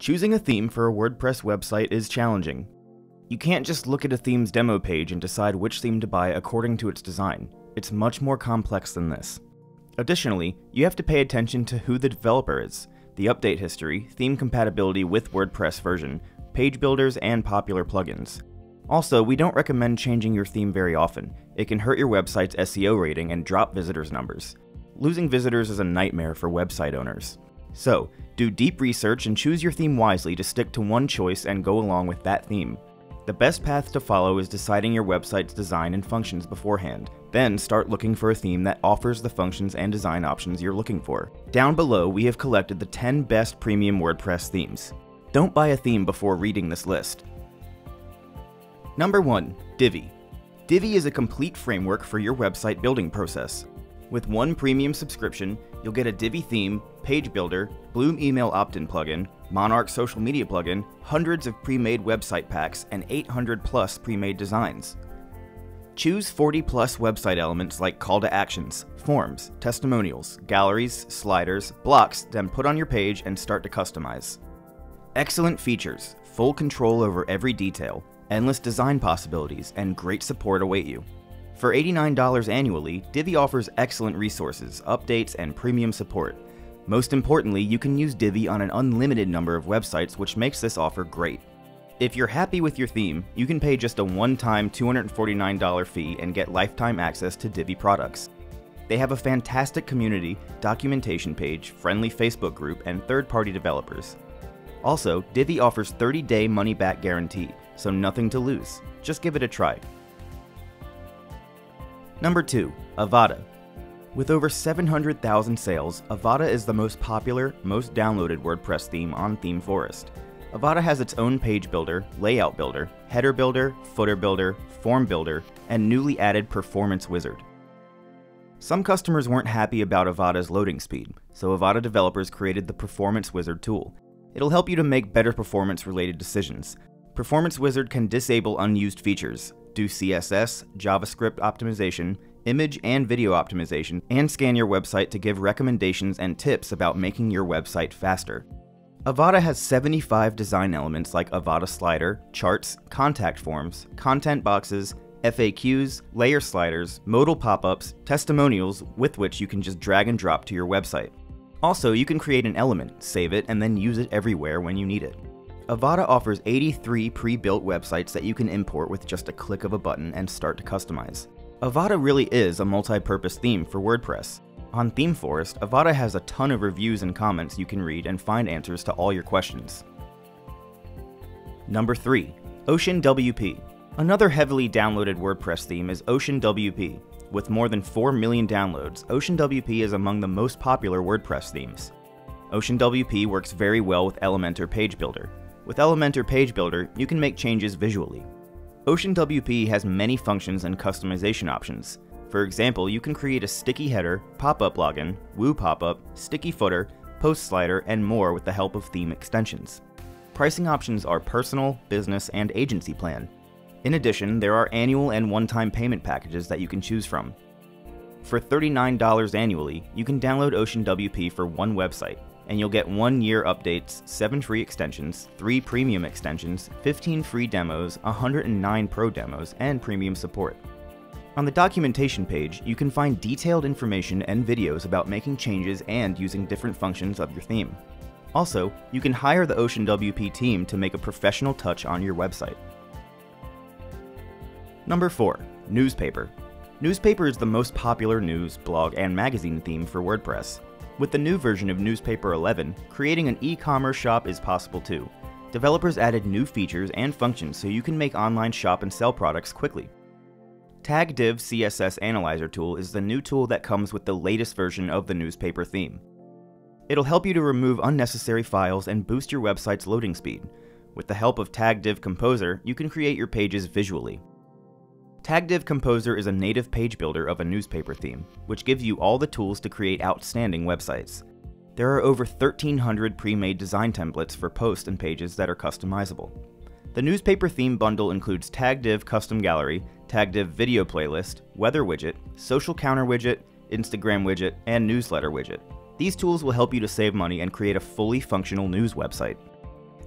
Choosing a theme for a WordPress website is challenging. You can't just look at a theme's demo page and decide which theme to buy according to its design. It's much more complex than this. Additionally, you have to pay attention to who the developer is, the update history, theme compatibility with WordPress version, page builders, and popular plugins. Also, we don't recommend changing your theme very often. It can hurt your website's SEO rating and drop visitors' numbers. Losing visitors is a nightmare for website owners. So, do deep research and choose your theme wisely to stick to one choice and go along with that theme. The best path to follow is deciding your website's design and functions beforehand. Then start looking for a theme that offers the functions and design options you're looking for. Down below, we have collected the 10 best premium WordPress themes. Don't buy a theme before reading this list. Number 1. Divi. Divi is a complete framework for your website building process. With one premium subscription, you'll get a Divi theme, page builder, Bloom email opt-in plugin, Monarch social media plugin, hundreds of pre-made website packs, and 800 plus pre-made designs. Choose 40 plus website elements like call to actions, forms, testimonials, galleries, sliders, blocks, then put on your page and start to customize. Excellent features, full control over every detail, endless design possibilities, and great support await you. For $89 annually, Divi offers excellent resources, updates, and premium support. Most importantly, you can use Divi on an unlimited number of websites, which makes this offer great. If you're happy with your theme, you can pay just a one-time $249 fee and get lifetime access to Divi products. They have a fantastic community, documentation page, friendly Facebook group, and third-party developers. Also, Divi offers 30-day money-back guarantee, so nothing to lose. Just give it a try. Number 2. Avada. With over 700,000 sales, Avada is the most popular, most downloaded WordPress theme on ThemeForest. Avada has its own page builder, layout builder, header builder, footer builder, form builder, and newly added performance wizard. Some customers weren't happy about Avada's loading speed, so Avada developers created the performance wizard tool. It'll help you to make better performance-related decisions. Performance wizard can disable unused features, do CSS, JavaScript optimization, image and video optimization, and scan your website to give recommendations and tips about making your website faster. Avada has 75 design elements like Avada Slider, charts, contact forms, content boxes, FAQs, layer sliders, modal pop-ups, testimonials, with which you can just drag and drop to your website. Also, you can create an element, save it, and then use it everywhere when you need it. Avada offers 83 pre-built websites that you can import with just a click of a button and start to customize. Avada really is a multi-purpose theme for WordPress. On ThemeForest, Avada has a ton of reviews and comments you can read and find answers to all your questions. Number 3. OceanWP. Another heavily downloaded WordPress theme is OceanWP. With more than 4 million downloads, OceanWP is among the most popular WordPress themes. OceanWP works very well with Elementor Page Builder. With Elementor Page Builder, you can make changes visually. OceanWP has many functions and customization options. For example, you can create a sticky header, pop-up login, woo pop-up, sticky footer, post slider, and more with the help of theme extensions. Pricing options are personal, business, and agency plan. In addition, there are annual and one-time payment packages that you can choose from. For $39 annually, you can download OceanWP for one website, and you'll get 1-year updates, 7 free extensions, 3 premium extensions, 15 free demos, 109 pro demos, and premium support. On the documentation page, you can find detailed information and videos about making changes and using different functions of your theme. Also, you can hire the OceanWP team to make a professional touch on your website. Number 4. Newspaper. Newspaper is the most popular news, blog, and magazine theme for WordPress. With the new version of Newspaper 11, creating an e-commerce shop is possible too. Developers added new features and functions so you can make online shop and sell products quickly. TagDiv CSS Analyzer tool is the new tool that comes with the latest version of the Newspaper theme. It'll help you to remove unnecessary files and boost your website's loading speed. With the help of TagDiv Composer, you can create your pages visually. TagDiv Composer is a native page builder of a newspaper theme, which gives you all the tools to create outstanding websites. There are over 1,300 pre-made design templates for posts and pages that are customizable. The newspaper theme bundle includes TagDiv Custom Gallery, TagDiv Video Playlist, Weather Widget, Social Counter Widget, Instagram Widget, and Newsletter Widget. These tools will help you to save money and create a fully functional news website.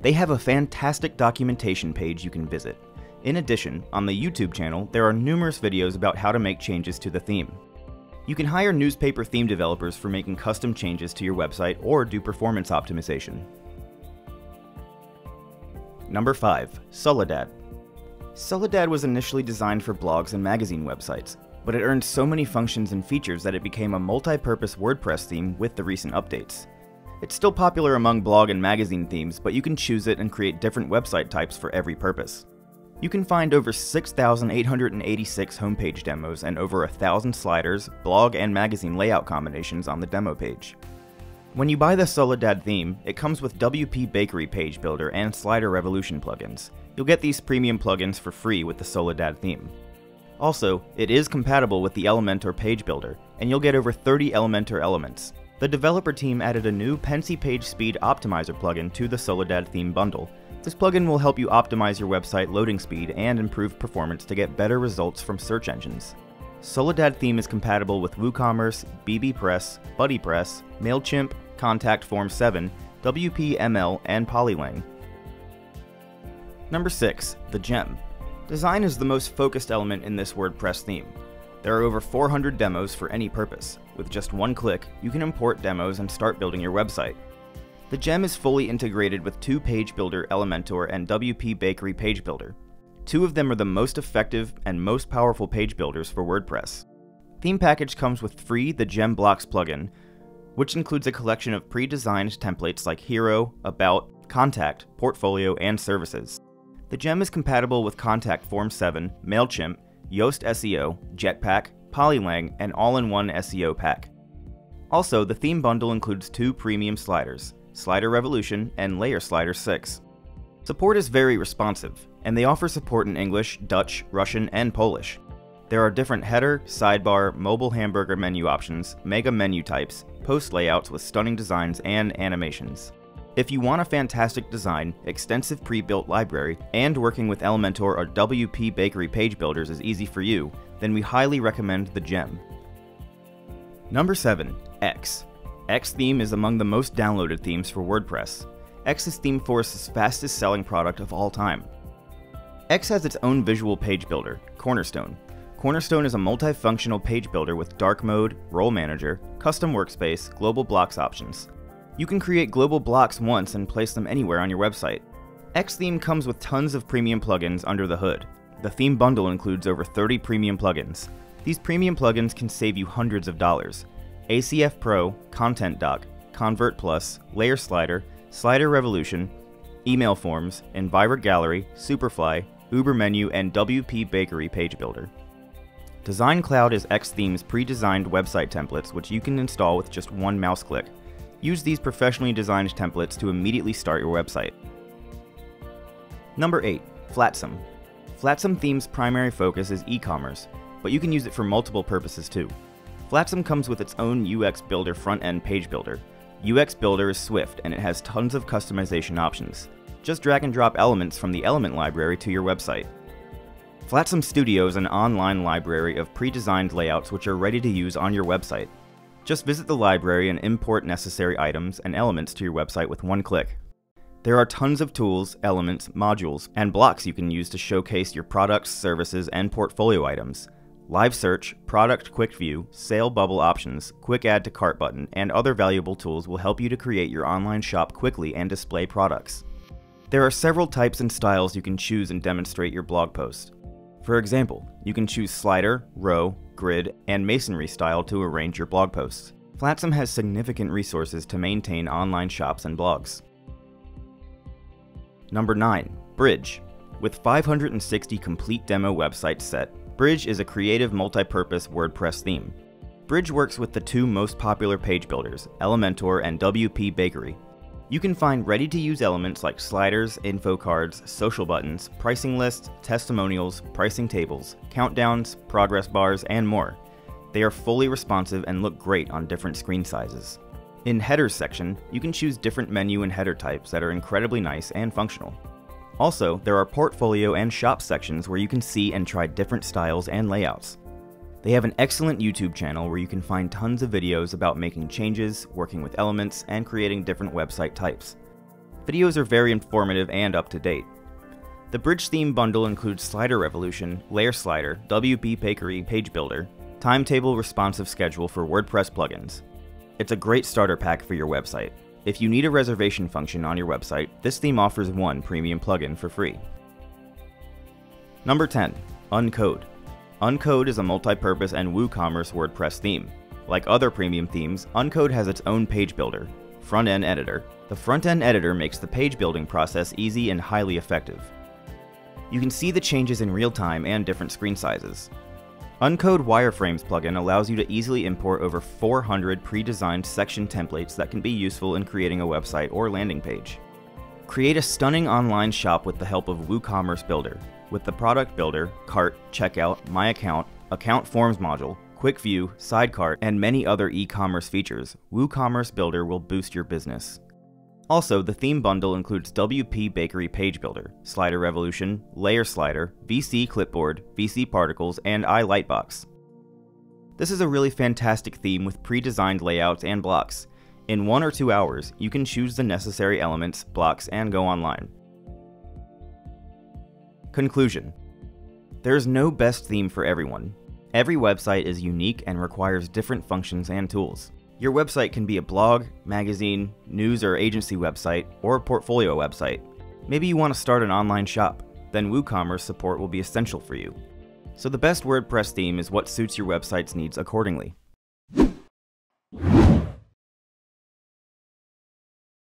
They have a fantastic documentation page you can visit. In addition, on the YouTube channel, there are numerous videos about how to make changes to the theme. You can hire Newspaper theme developers for making custom changes to your website or do performance optimization. Number 5. Soledad. Soledad was initially designed for blogs and magazine websites, but it earned so many functions and features that it became a multi-purpose WordPress theme with the recent updates. It's still popular among blog and magazine themes, but you can choose it and create different website types for every purpose. You can find over 6,886 homepage demos and over 1,000 sliders, blog, and magazine layout combinations on the demo page. When you buy the Soledad theme, it comes with WP Bakery Page Builder and Slider Revolution plugins. You'll get these premium plugins for free with the Soledad theme. Also, it is compatible with the Elementor Page Builder, and you'll get over 30 Elementor elements. The developer team added a new Pensy Page Speed Optimizer plugin to the Soledad theme bundle. This plugin will help you optimize your website loading speed and improve performance to get better results from search engines. Soledad theme is compatible with WooCommerce, BBPress, BuddyPress, MailChimp, Contact Form 7, WPML, and Polylang. Number 6. TheGem. Design is the most focused element in this WordPress theme. There are over 400 demos for any purpose. With just one click, you can import demos and start building your website. TheGem is fully integrated with two Page Builder, Elementor, and WP Bakery Page Builder. Two of them are the most effective and most powerful page builders for WordPress. Theme package comes with free TheGem Blocks plugin, which includes a collection of pre-designed templates like Hero, About, Contact, Portfolio, and Services. TheGem is compatible with Contact Form 7, MailChimp, Yoast SEO, Jetpack, Polylang, and All In One SEO Pack. Also, the theme bundle includes two premium sliders, Slider Revolution and Layer Slider 6. Support is very responsive, and they offer support in English, Dutch, Russian, and Polish. There are different header, sidebar, mobile hamburger menu options, mega menu types, post layouts with stunning designs and animations. If you want a fantastic design, extensive pre-built library, and working with Elementor or WP Bakery Page Builders is easy for you, then we highly recommend TheGem. Number 7. X. X theme is among the most downloaded themes for WordPress. X is ThemeForest's fastest selling product of all time. X has its own visual page builder, Cornerstone. Cornerstone is a multifunctional page builder with dark mode, role manager, custom workspace, global blocks options. You can create global blocks once and place them anywhere on your website. X-Theme comes with tons of premium plugins under the hood. The theme bundle includes over 30 premium plugins. These premium plugins can save you hundreds of dollars. ACF Pro, Content Dock, Convert Plus, Layer Slider, Slider Revolution, Email Forms, Enviro Gallery, Superfly, Uber Menu, and WP Bakery Page Builder. Design Cloud is X-Theme's pre-designed website templates, which you can install with just one mouse click. Use these professionally designed templates to immediately start your website. Number 8. Flotsam. Flotsam theme's primary focus is e-commerce, but you can use it for multiple purposes too. Flotsam comes with its own UX Builder front-end page builder. UX Builder is swift and it has tons of customization options. Just drag and drop elements from the element library to your website. Flotsam Studio is an online library of pre-designed layouts which are ready to use on your website. Just visit the library and import necessary items and elements to your website with one click. There are tons of tools, elements, modules, and blocks you can use to showcase your products, services, and portfolio items. Live search, product quick view, sale bubble options, quick add to cart button, and other valuable tools will help you to create your online shop quickly and display products. There are several types and styles you can choose and demonstrate your blog post. For example, you can choose slider, row, grid, and masonry style to arrange your blog posts. Flotsam has significant resources to maintain online shops and blogs. Number 9. Bridge. With 560 complete demo websites set, Bridge is a creative multi-purpose WordPress theme. Bridge works with the two most popular page builders, Elementor and WP Bakery. You can find ready-to-use elements like sliders, info cards, social buttons, pricing lists, testimonials, pricing tables, countdowns, progress bars, and more. They are fully responsive and look great on different screen sizes. In Headers section, you can choose different menu and header types that are incredibly nice and functional. Also, there are Portfolio and Shop sections where you can see and try different styles and layouts. They have an excellent YouTube channel where you can find tons of videos about making changes, working with elements, and creating different website types. Videos are very informative and up-to-date. The Bridge theme bundle includes Slider Revolution, Layer Slider, WP Bakery Page Builder, Timetable Responsive Schedule for WordPress plugins. It's a great starter pack for your website. If you need a reservation function on your website, this theme offers one premium plugin for free. Number 10. Uncode. Uncode is a multi-purpose and WooCommerce WordPress theme. Like other premium themes, Uncode has its own page builder, Frontend Editor. The Frontend Editor makes the page building process easy and highly effective. You can see the changes in real time and different screen sizes. Uncode Wireframes plugin allows you to easily import over 400 pre-designed section templates that can be useful in creating a website or landing page. Create a stunning online shop with the help of WooCommerce Builder, with the Product Builder, Cart, Checkout, My Account, Account Forms module, Quick View, Sidecart, and many other e-commerce features. WooCommerce Builder will boost your business. Also, the theme bundle includes WP Bakery Page Builder, Slider Revolution, Layer Slider, VC Clipboard, VC Particles, and iLightbox. This is a really fantastic theme with pre-designed layouts and blocks. In 1 or 2 hours, you can choose the necessary elements, blocks, and go online. Conclusion. There is no best theme for everyone. Every website is unique and requires different functions and tools. Your website can be a blog, magazine, news or agency website, or a portfolio website. Maybe you want to start an online shop, then WooCommerce support will be essential for you. So the best WordPress theme is what suits your website's needs accordingly.